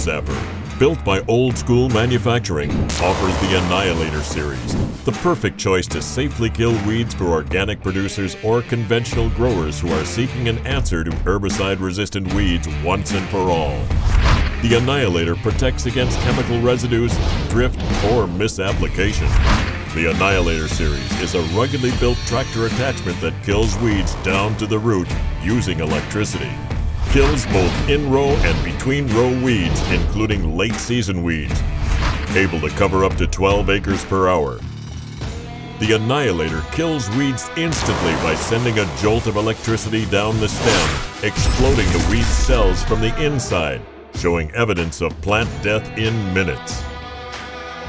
zapper, built by Old School Manufacturing, offers the Annihilator Series, the perfect choice to safely kill weeds for organic producers or conventional growers who are seeking an answer to herbicide-resistant weeds once and for all. The Annihilator protects against chemical residues, drift, or misapplication. The Annihilator Series is a ruggedly built tractor attachment that kills weeds down to the root using electricity. Kills both in-row and between-row weeds, including late-season weeds. Able to cover up to 12 acres per hour. The Annihilator kills weeds instantly by sending a jolt of electricity down the stem, exploding the weed cells from the inside, showing evidence of plant death in minutes.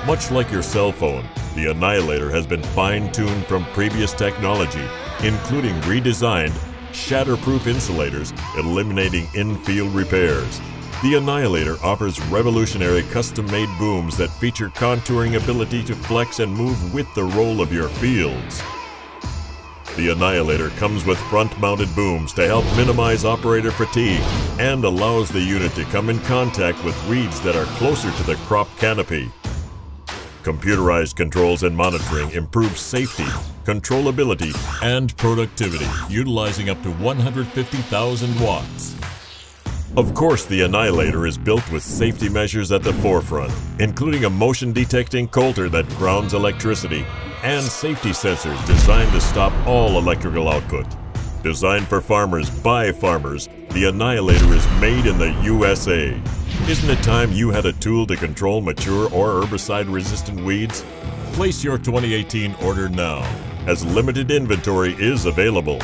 Much like your cell phone, the Annihilator has been fine-tuned from previous technology, including redesigned, shatterproof insulators, eliminating in-field repairs. The Annihilator offers revolutionary custom-made booms that feature contouring ability to flex and move with the roll of your fields. The Annihilator comes with front-mounted booms to help minimize operator fatigue and allows the unit to come in contact with weeds that are closer to the crop canopy. Computerized controls and monitoring improve safety, controllability, and productivity, utilizing up to 150,000 watts. Of course, the Annihilator is built with safety measures at the forefront, including a motion-detecting coulter that grounds electricity, and safety sensors designed to stop all electrical output. Designed for farmers by farmers, the Annihilator is made in the USA. Isn't it time you had a tool to control mature or herbicide-resistant weeds? Place your 2018 order now, as limited inventory is available.